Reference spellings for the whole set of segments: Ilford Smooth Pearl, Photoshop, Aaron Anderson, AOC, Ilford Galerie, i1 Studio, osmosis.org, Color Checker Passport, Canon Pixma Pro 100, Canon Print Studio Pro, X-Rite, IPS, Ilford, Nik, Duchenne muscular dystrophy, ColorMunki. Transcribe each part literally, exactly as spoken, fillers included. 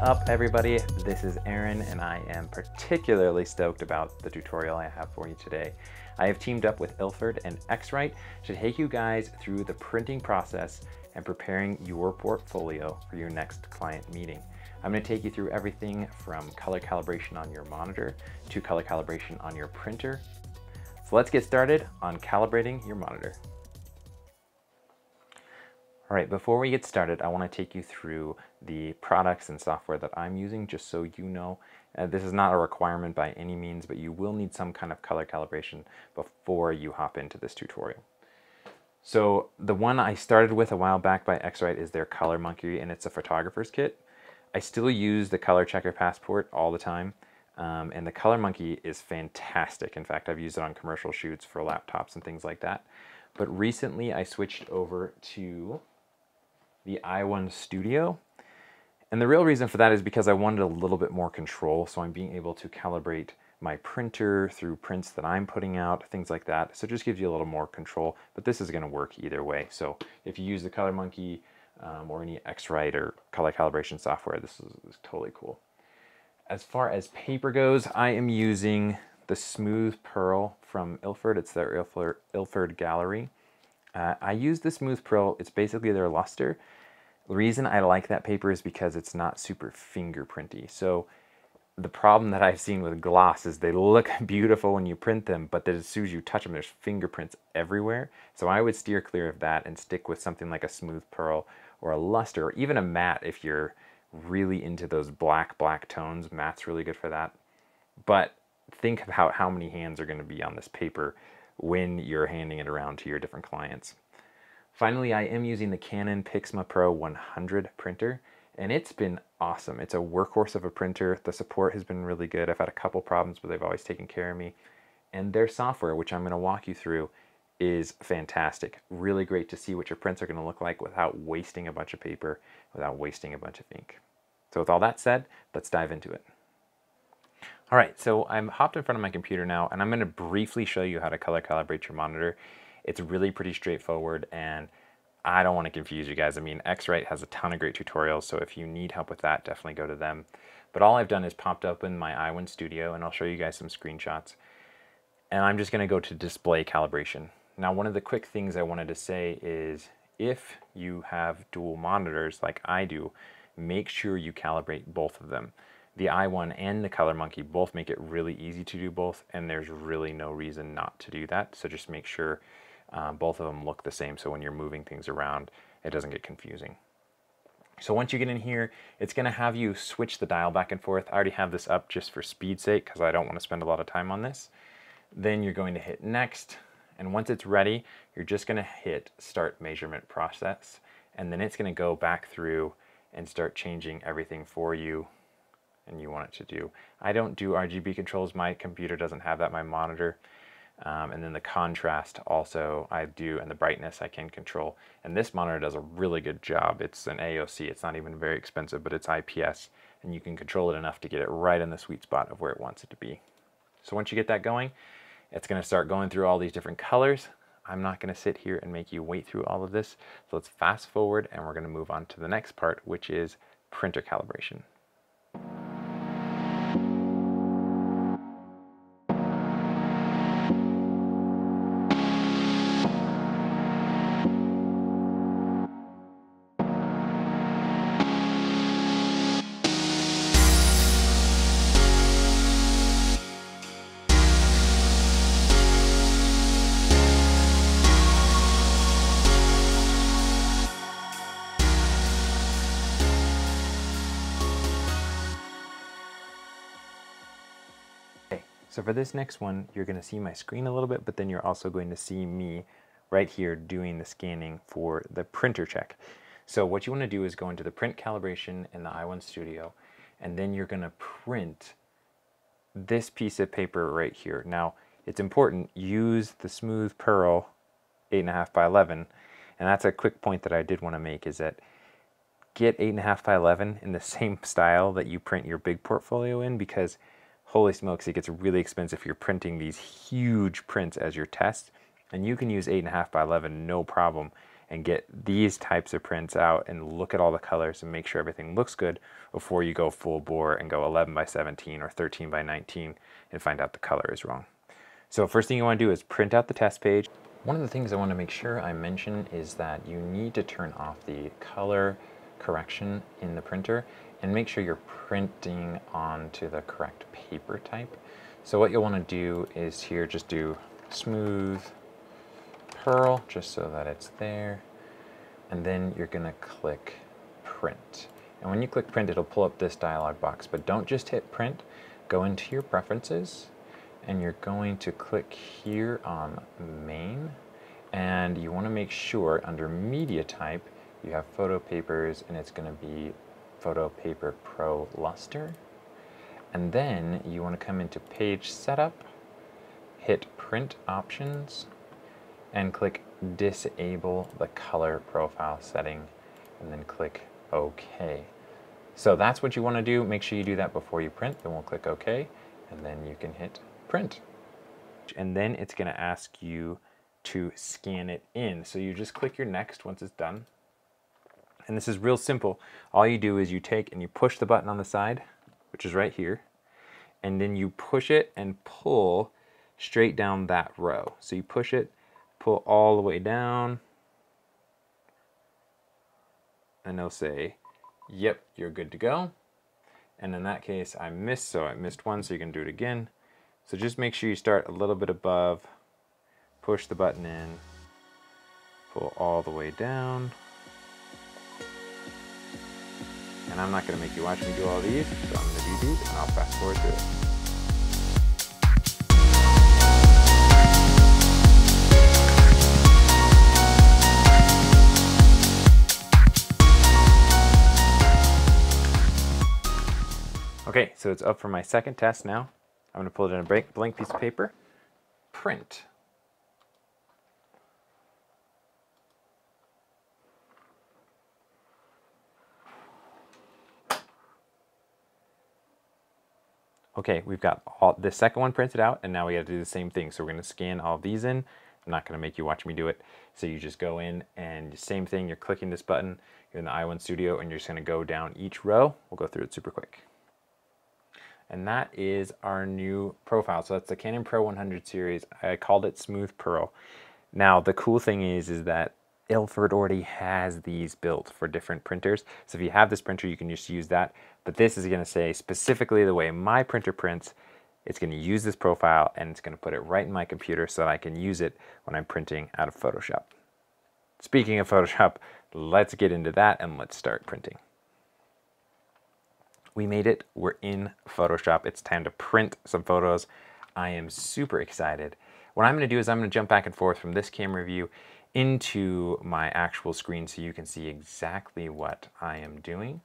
What's up, everybody? This is Aaron, and I am particularly stoked about the tutorial I have for you today. I have teamed up with Ilford and X-Rite to take you guys through the printing process and preparing your portfolio for your next client meeting. I'm going to take you through everything from color calibration on your monitor to color calibration on your printer. So let's get started on calibrating your monitor. All right, before we get started, I want to take you through the products and software that I'm using, just so you know. Uh, this is not a requirement by any means, but you will need some kind of color calibration before you hop into this tutorial. So the one I started with a while back by X-Rite is their ColorMunki, and it's a photographer's kit. I still use the Color Checker Passport all the time, um, and the ColorMunki is fantastic. In fact, I've used it on commercial shoots for laptops and things like that. But recently I switched over to the i one Studio. And the real reason for that is because I wanted a little bit more control, so I'm being able to calibrate my printer through prints that I'm putting out, things like that. So it just gives you a little more control, but this is going to work either way. So if you use the ColorMunki um, or any X-Rite or color calibration software, this is, this is totally cool. As far as paper goes, I am using the Smooth Pearl from Ilford. It's their Ilford, Ilford Galerie. Uh, I use the Smooth Pearl. It's basically their luster. The reason I like that paper is because it's not super fingerprinty. So the problem that I've seen with gloss is they look beautiful when you print them, but then as soon as you touch them, there's fingerprints everywhere. So I would steer clear of that and stick with something like a Smooth Pearl or a luster, or even a matte if you're really into those black, black tones. Matte's really good for that. But think about how many hands are going to be on this paper when you're handing it around to your different clients. Finally, I am using the Canon Pixma Pro one hundred printer, and it's been awesome. It's a workhorse of a printer. The support has been really good. I've had a couple problems, but they've always taken care of me. And their software, which I'm going to walk you through, is fantastic. Really great to see what your prints are going to look like without wasting a bunch of paper, without wasting a bunch of ink. So with all that said, let's dive into it. All right, so I'm hopped in front of my computer now, and I'm going to briefly show you how to color calibrate your monitor. It's really pretty straightforward, and I don't want to confuse you guys. I mean, X-Rite has a ton of great tutorials, so if you need help with that, definitely go to them. But all I've done is popped open my i one Studio, and I'll show you guys some screenshots. And I'm just going to go to display calibration. Now, one of the quick things I wanted to say is if you have dual monitors like I do, make sure you calibrate both of them. The i one and the ColorMunki both make it really easy to do both, and there's really no reason not to do that. So just make sure uh, both of them look the same, so when you're moving things around, it doesn't get confusing. So once you get in here, it's going to have you switch the dial back and forth. I already have this up just for speed's sake because I don't want to spend a lot of time on this. Then you're going to hit next, and once it's ready, you're just going to hit start measurement process, and then it's going to go back through and start changing everything for you and you want it to do. I don't do R G B controls. My computer doesn't have that, my monitor. Um, and then the contrast also I do, and the brightness I can control. And this monitor does a really good job. It's an A O C. It's not even very expensive, but it's I P S. And you can control it enough to get it right in the sweet spot of where it wants it to be. So once you get that going, it's going to start going through all these different colors. I'm not going to sit here and make you wait through all of this. So let's fast forward, and we're going to move on to the next part, which is printer calibration. So for this next one, you're going to see my screen a little bit, but then you're also going to see me right here doing the scanning for the printer check. So what you want to do is go into the print calibration in the i one Studio, and then you're going to print this piece of paper right here. Now, it's important, use the Smooth Pearl eight and a half by eleven, and that's a quick point that I did want to make, is that get eight and a half by eleven in the same style that you print your big portfolio in, because holy smokes, it gets really expensive if you're printing these huge prints as your test. And you can use eight and a half by eleven, no problem. and get these types of prints out and look at all the colors and make sure everything looks good before you go full bore and go eleven by seventeen or thirteen by nineteen and find out the color is wrong. So first thing you want to do is print out the test page. One of the things I want to make sure I mention is that you need to turn off the color correction in the printer and make sure you're printing onto the correct paper type. So what you'll want to do is here just do smooth pearl just so that it's there, and then you're gonna click print. And when you click print, it'll pull up this dialog box, but don't just hit print. Go into your preferences and you're going to click here on main, and you want to make sure under media type you have photo papers, and it's going to be Photo Paper Pro Luster. And then you want to come into page setup, hit print options, and click disable the color profile setting, and then click OK. So that's what you want to do. Make sure you do that before you print. Then we'll click OK, and then you can hit print. And then it's going to ask you to scan it in. So you just click your next once it's done. And this is real simple. All you do is you take and you push the button on the side, which is right here, and then you push it and pull straight down that row. So you push it, pull all the way down, and they'll say, yep, you're good to go. And in that case, I missed, so I missed one, so you can do it again. So just make sure you start a little bit above, push the button in, pull all the way down. And I'm not going to make you watch me do all these, so I'm going to do these, and I'll fast forward to it. Okay, so it's up for my second test now. I'm going to pull it in a blank piece of paper, print. Okay, we've got all, the second one printed out, and now we gotta do the same thing. So we're gonna scan all these in. I'm not gonna make you watch me do it. So you just go in and same thing, you're clicking this button, you're in the i one Studio, and you're just gonna go down each row. We'll go through it super quick. And that is our new profile. So that's the Canon Pro one hundred series. I called it Smooth Pearl. Now, the cool thing is, is that Ilford already has these built for different printers. So if you have this printer, you can just use that. But this is going to say specifically the way my printer prints, it's going to use this profile and it's going to put it right in my computer so that I can use it when I'm printing out of Photoshop. Speaking of Photoshop, let's get into that and let's start printing. We made it. We're in Photoshop. It's time to print some photos. I am super excited. What I'm going to do is I'm going to jump back and forth from this camera view into my actual screen so you can see exactly what I am doing.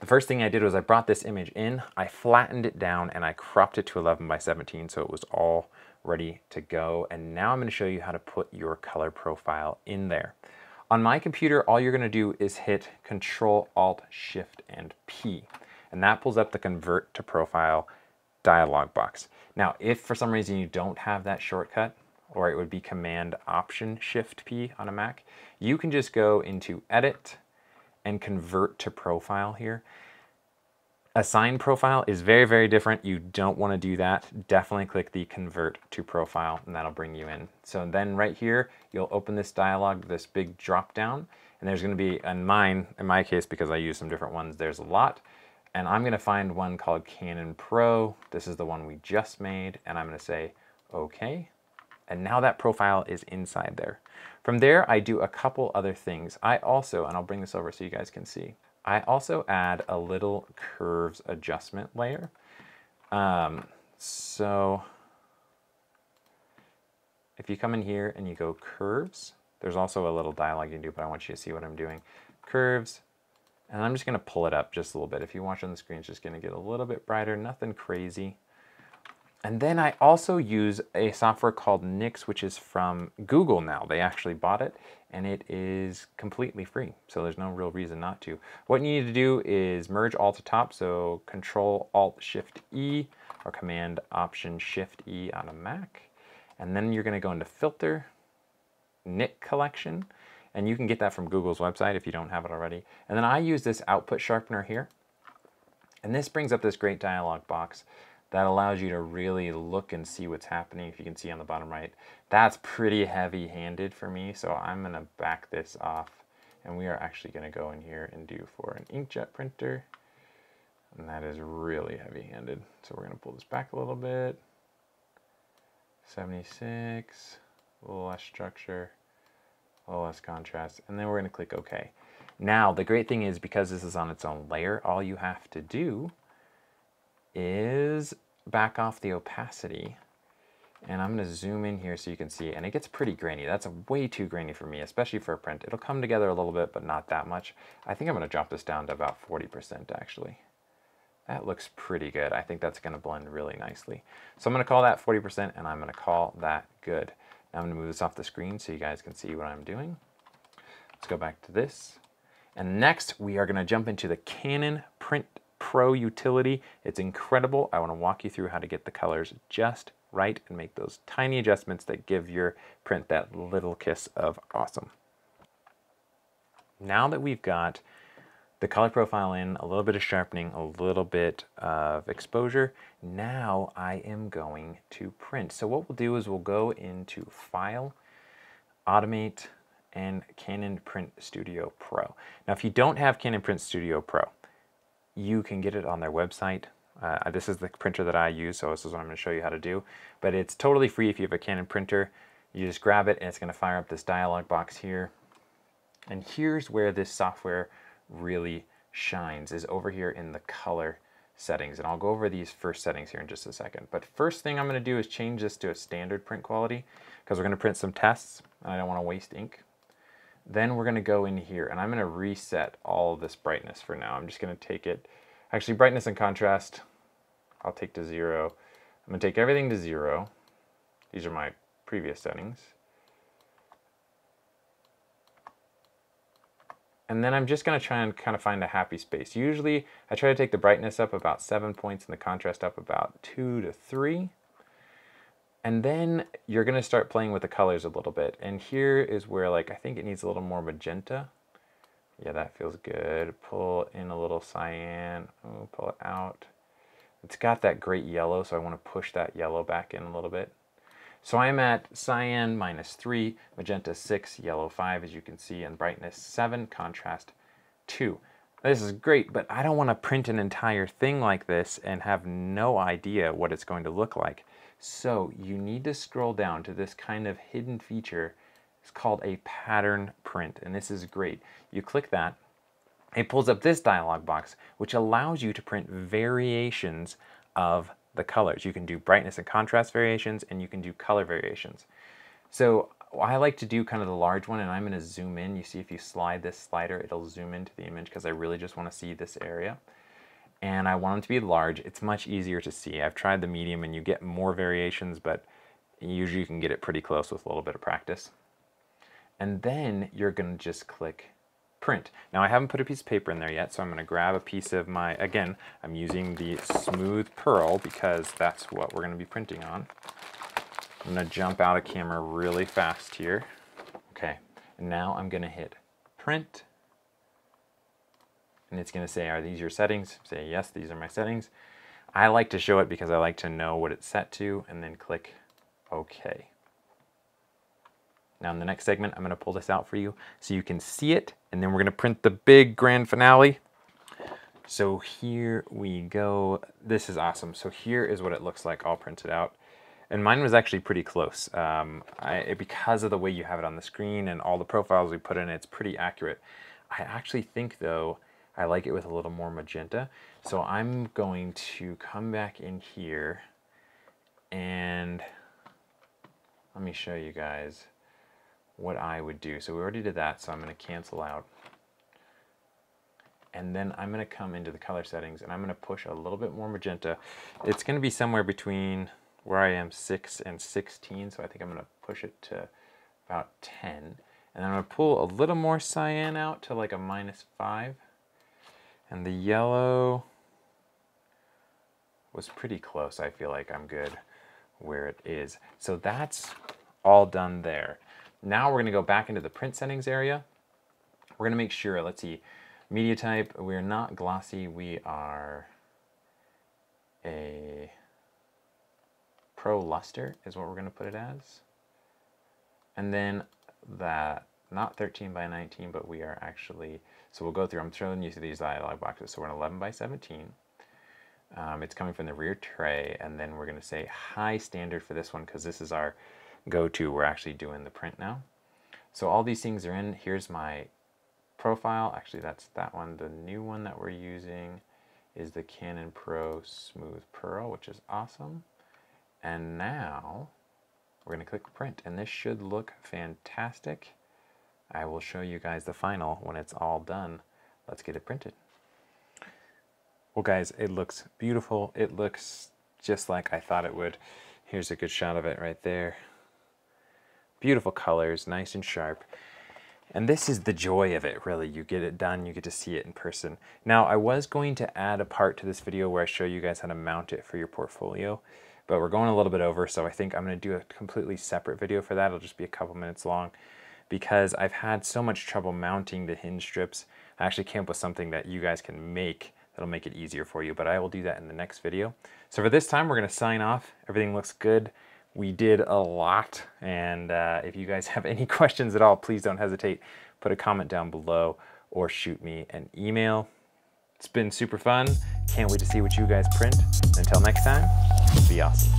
The first thing I did was I brought this image in, I flattened it down, and I cropped it to eleven by seventeen so it was all ready to go. And now I'm going to show you how to put your color profile in there. On my computer, all you're going to do is hit control alt shift and P, and that pulls up the Convert to Profile dialog box. Now, if for some reason you don't have that shortcut, or it would be command option shift P on a Mac, you can just go into Edit and Convert to Profile here. Assign Profile is very, very different. You don't want to do that. Definitely click the Convert to Profile, and that'll bring you in. So then right here, you'll open this dialog, this big drop down, and there's going to be, in mine, in my case, because I use some different ones, there's a lot. And I'm going to find one called Canon Pro. This is the one we just made, and I'm going to say OK. And now that profile is inside there. From there, I do a couple other things. I also, and I'll bring this over so you guys can see, I also add a little curves adjustment layer. Um, so if you come in here and you go curves, there's also a little dialogue you can do, but I want you to see what I'm doing. Curves, and I'm just gonna pull it up just a little bit. If you watch on the screen, it's just gonna get a little bit brighter, nothing crazy. And then I also use a software called Nik, which is from Google now. They actually bought it, and it is completely free, so there's no real reason not to. What you need to do is merge all to top, so control alt shift E or command option shift E on a Mac. And then you're gonna go into Filter, Nik Collection, and you can get that from Google's website if you don't have it already. And then I use this output sharpener here, and this brings up this great dialog box that allows you to really look and see what's happening. If you can see on the bottom right, that's pretty heavy-handed for me, so I'm going to back this off, and we are actually going to go in here and do for an inkjet printer, and that is really heavy-handed. So we're going to pull this back a little bit. seventy-six, a little less structure, a little less contrast, and then we're going to click OK. Now, the great thing is, because this is on its own layer, all you have to do is back off the opacity, and I'm going to zoom in here so you can see, and it gets pretty grainy. That's way too grainy for me, especially for a print. It'll come together a little bit, but not that much. I think I'm going to drop this down to about forty percent actually. That looks pretty good. I think that's going to blend really nicely. So I'm going to call that forty percent, and I'm going to call that good. Now I'm going to move this off the screen so you guys can see what I'm doing. Let's go back to this. And next, we are going to jump into the Canon Print Pro utility. It's incredible. I want to walk you through how to get the colors just right and make those tiny adjustments that give your print that little kiss of awesome. Now that we've got the color profile in, a little bit of sharpening, a little bit of exposure, now I am going to print. So what we'll do is we'll go into File, Automate, and Canon Print Studio Pro. Now, if you don't have Canon Print Studio Pro, you can get it on their website. Uh, this is the printer that I use, so this is what I'm going to show you how to do. But it's totally free if you have a Canon printer. You just grab it, and it's going to fire up this dialog box here. And here's where this software really shines, is over here in the color settings. And I'll go over these first settings here in just a second. But first thing I'm going to do is change this to a standard print quality, because we're going to print some tests, and I don't want to waste ink. Then we're going to go in here, and I'm going to reset all of this brightness for now. I'm just going to take it, actually brightness and contrast, I'll take to zero. I'm going to take everything to zero. These are my previous settings. And then I'm just going to try and kind of find a happy space. Usually I try to take the brightness up about seven points and the contrast up about two to three. And then you're going to start playing with the colors a little bit. And here is where, like, I think it needs a little more magenta. Yeah, that feels good. Pull in a little cyan. Oh, pull it out. It's got that great yellow, so I want to push that yellow back in a little bit. So I'm at cyan minus three, magenta six, yellow five, as you can see, and brightness seven, contrast two. This is great, but I don't want to print an entire thing like this and have no idea what it's going to look like. So you need to scroll down to this kind of hidden feature. It's called a pattern print, and this is great. You click that, it pulls up this dialog box, which allows you to print variations of the colors. You can do brightness and contrast variations, and you can do color variations. So I like to do kind of the large one, and I'm going to zoom in. You see, if you slide this slider, it'll zoom into the image, because I really just want to see this area. And I want them to be large. It's much easier to see. I've tried the medium, and you get more variations, but usually you can get it pretty close with a little bit of practice. And then you're going to just click print. Now, I haven't put a piece of paper in there yet, so I'm going to grab a piece of my, again, I'm using the Smooth Pearl because that's what we're going to be printing on. I'm going to jump out of camera really fast here. Okay, and now I'm going to hit print, and it's going to say, are these your settings? Say, yes, these are my settings. I like to show it because I like to know what it's set to, and then click OK. Now in the next segment, I'm going to pull this out for you so you can see it, and then we're going to print the big grand finale. So here we go. This is awesome. So here is what it looks like all printed out. And mine was actually pretty close. Um, I, because of the way you have it on the screen and all the profiles we put in, it's pretty accurate. I actually think, though, I like it with a little more magenta. So I'm going to come back in here, and let me show you guys what I would do. So we already did that, so I'm going to cancel out. And then I'm going to come into the color settings, and I'm going to push a little bit more magenta. It's going to be somewhere between where I am six and sixteen, so I think I'm going to push it to about ten. And then I'm going to pull a little more cyan out to like a minus five. And the yellow was pretty close. I feel like I'm good where it is. So that's all done there. Now we're gonna go back into the print settings area. We're gonna make sure, let's see, media type, we're not glossy, we are a pro luster is what we're gonna put it as. And then that, not thirteen by nineteen, but we are actually, so we'll go through, I'm showing you through these dialog boxes, so we're an eleven by seventeen. Um, it's coming from the rear tray, and then we're gonna say high standard for this one, because this is our go-to, we're actually doing the print now. So all these things are in, here's my profile, actually that's that one, the new one that we're using is the Canon Pro Smooth Pearl, which is awesome. And now, we're gonna click print, and this should look fantastic. I will show you guys the final when it's all done. Let's get it printed. Well guys, it looks beautiful. It looks just like I thought it would. Here's a good shot of it right there. Beautiful colors, nice and sharp. And this is the joy of it, really. You get it done, you get to see it in person. Now, I was going to add a part to this video where I show you guys how to mount it for your portfolio, but we're going a little bit over, so I think I'm gonna do a completely separate video for that. It'll just be a couple minutes long, because I've had so much trouble mounting the hinge strips. I actually came up with something that you guys can make that'll make it easier for you, but I will do that in the next video. So for this time, we're gonna sign off. Everything looks good. We did a lot, and uh, if you guys have any questions at all, please don't hesitate. Put a comment down below or shoot me an email. It's been super fun. Can't wait to see what you guys print. Until next time, be awesome.